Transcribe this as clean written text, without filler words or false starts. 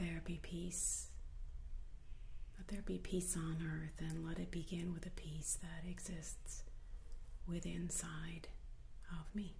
Let there be peace. Let there be peace on earth, and let it begin with a peace that exists within inside of me.